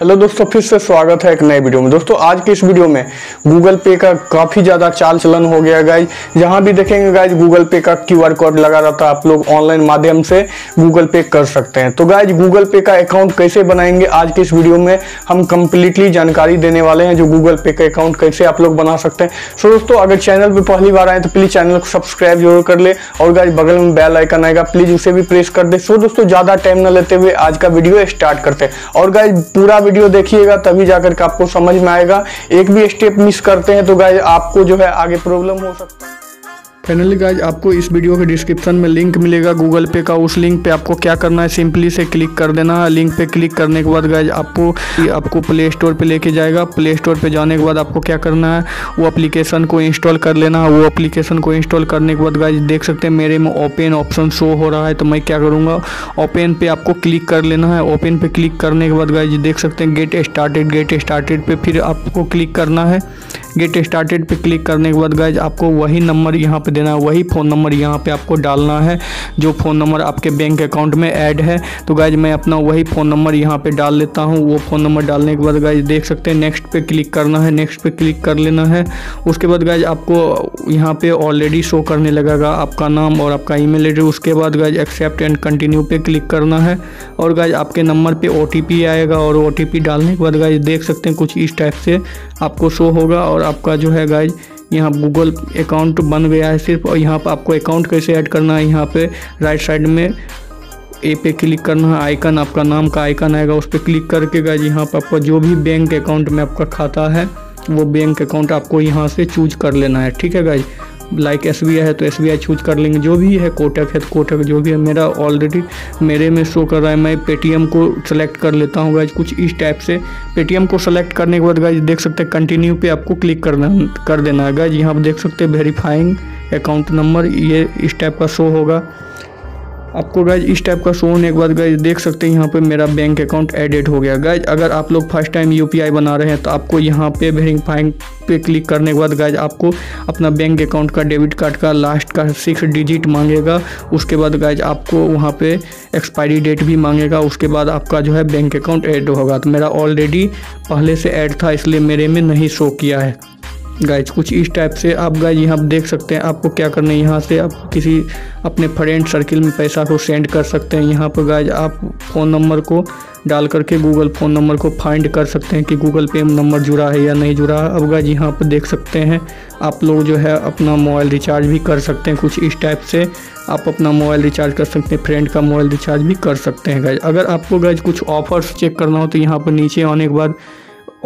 Hello दोस्तों, फिर से स्वागत है एक नए वीडियो में। दोस्तों आज के इस वीडियो में गूगल पे का काफ़ी ज़्यादा चाल चलन हो गया गाइज। जहाँ भी देखेंगे गाइज गूगल पे का क्यूआर कोड लगा रहता है, आप लोग ऑनलाइन माध्यम से गूगल पे कर सकते हैं। तो गाइज गूगल पे का अकाउंट कैसे बनाएंगे, आज के इस वीडियो में हम कम्प्लीटली जानकारी देने वाले हैं जो गूगल पे का अकाउंट कैसे आप लोग बना सकते हैं। सो दोस्तों अगर चैनल पर पहली बार आए तो प्लीज़ चैनल को सब्सक्राइब जरूर कर ले और गाइज बगल में बेल आइकन आएगा, प्लीज़ उसे भी प्रेस कर दे। सो दोस्तों ज़्यादा टाइम न लेते हुए आज का वीडियो स्टार्ट करते हैं और गाइज पूरा वीडियो देखिएगा तभी जाकर के आपको समझ में आएगा। एक भी स्टेप मिस करते हैं तो गाइस आपको जो है आगे प्रॉब्लम हो सकता है। फाइनली गाइज आपको इस वीडियो के डिस्क्रिप्शन में लिंक मिलेगा गूगल पे का, उस लिंक पे आपको क्या करना है, सिंपली से क्लिक कर देना है। लिंक पे क्लिक करने के बाद गाइज आपको प्ले स्टोर पे लेके जाएगा। प्ले स्टोर पे जाने के बाद आपको क्या करना है, वो एप्लीकेशन को इंस्टॉल कर लेना है। वो एप्लीकेशन को इंस्टॉल करने के बाद गाइज देख सकते हैं मेरे में ओपन ऑप्शन शो हो रहा है, तो मैं क्या करूँगा ओपन पे आपको क्लिक कर लेना है। ओपन पे क्लिक करने के बाद गाइज देख सकते हैं गेट स्टार्टेड पे फिर आपको क्लिक करना है। गेट स्टार्टेड पे क्लिक करने के बाद गाइज आपको वही नंबर यहाँ पे देना है, वही फ़ोन नंबर यहाँ पे आपको डालना है जो फ़ोन नंबर आपके बैंक अकाउंट में ऐड है। तो गाइज मैं अपना वही फ़ोन नंबर यहाँ पे डाल लेता हूँ। वो फ़ोन नंबर डालने के बाद गाइज देख सकते हैं नेक्स्ट पे क्लिक करना है, नेक्स्ट पे क्लिक कर लेना है। उसके बाद गाइज आपको यहाँ पे ऑलरेडी शो करने लगेगा आपका नाम और आपका ईमेल एड्रेस। उसके बाद गाइज एक्सेप्ट एंड कंटिन्यू पे क्लिक करना है और गाइज आपके नंबर पर OTP आएगा और OTP डालने के बाद गाइज देख सकते हैं कुछ इस टाइप से आपको शो होगा और आपका जो है गाइज यहाँ गूगल अकाउंट बन गया है। सिर्फ यहाँ पर आपको अकाउंट कैसे ऐड करना है, यहाँ पे राइट साइड में ए पे क्लिक करना है। आइकन आपका नाम का आइकन आएगा, उस पर क्लिक करके गाइज यहाँ पर आपका जो भी बैंक अकाउंट में आपका खाता है वो बैंक अकाउंट आपको यहाँ से चूज कर लेना है। ठीक है गाइज, लाइक SBI है तो SBI चूज कर लेंगे, जो भी है तो कोटक जो भी है। मेरा ऑलरेडी मेरे में शो कर रहा है, मैं PTM को सेलेक्ट कर लेता हूँ गाइज। कुछ इस टाइप से PTM को सेलेक्ट करने के बाद गाइज देख सकते हैं कंटिन्यू पे आपको क्लिक कर देना है गाइज। यहाँ पर देख सकते हैं वेरीफाइंग अकाउंट नंबर ये इस टाइप का शो होगा आपको गाइज। इस टाइप का शो होने के बाद गाइज देख सकते हैं यहाँ पे मेरा बैंक अकाउंट एडिट हो गया गाइज। अगर आप लोग फर्स्ट टाइम UPI बना रहे हैं तो आपको यहाँ पे वेरीफाइंग पे क्लिक करने के बाद गाइज आपको अपना बैंक अकाउंट का डेबिट कार्ड का लास्ट का 6 डिजिट मांगेगा। उसके बाद गाइज आपको वहाँ पे एक्सपायरी डेट भी मांगेगा। उसके बाद आपका जो है बैंक अकाउंट ऐड होगा। तो मेरा ऑलरेडी पहले से ऐड था इसलिए मेरे में नहीं शो किया है गाइज। कुछ इस टाइप से आप गाइज यहाँ देख सकते हैं आपको क्या करना है। यहाँ से आप किसी अपने फ्रेंड सर्किल में पैसा को सेंड कर सकते हैं। यहाँ पर गाइज आप फ़ोन नंबर को डाल करके गूगल फ़ोन नंबर को फाइंड कर सकते हैं कि गूगल पे नंबर जुड़ा है या नहीं जुड़ा है। अब गाइज यहाँ पर देख सकते हैं आप लोग जो है अपना मोबाइल रिचार्ज भी कर सकते हैं। कुछ इस टाइप से आप अपना मोबाइल रिचार्ज कर सकते हैं, फ्रेंड का मोबाइल रिचार्ज भी कर सकते हैं गाइज। अगर आपको गाइज कुछ ऑफर्स चेक करना हो तो यहाँ पर नीचे आने के बाद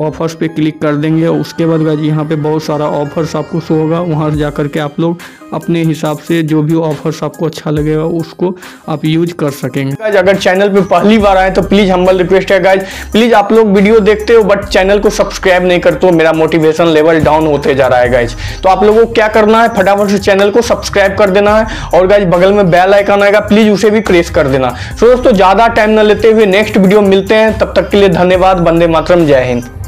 ऑफर्स पे क्लिक कर देंगे। उसके बाद गाइज यहाँ पे बहुत सारा ऑफर्स आपको शो होगा, वहाँ जा कर के आप लोग अपने हिसाब से जो भी ऑफर्स आपको अच्छा लगेगा उसको आप यूज कर सकेंगे गाइज। अगर चैनल पे पहली बार आए तो प्लीज़ हम्बल रिक्वेस्ट है गाइज, प्लीज़ आप लोग वीडियो देखते हो बट चैनल को सब्सक्राइब नहीं करते हो, मेरा मोटिवेशन लेवल डाउन होते जा रहा है गाइज। तो आप लोगों को क्या करना है, फटाफट से चैनल को सब्सक्राइब कर देना है और गाइज बगल में बेल आइकन आएगा, प्लीज़ उसे भी प्रेस कर देना। सो दोस्तों ज़्यादा टाइम न लेते हुए नेक्स्ट वीडियो मिलते हैं, तब तक के लिए धन्यवाद। वंदे मातरम, जय हिंद।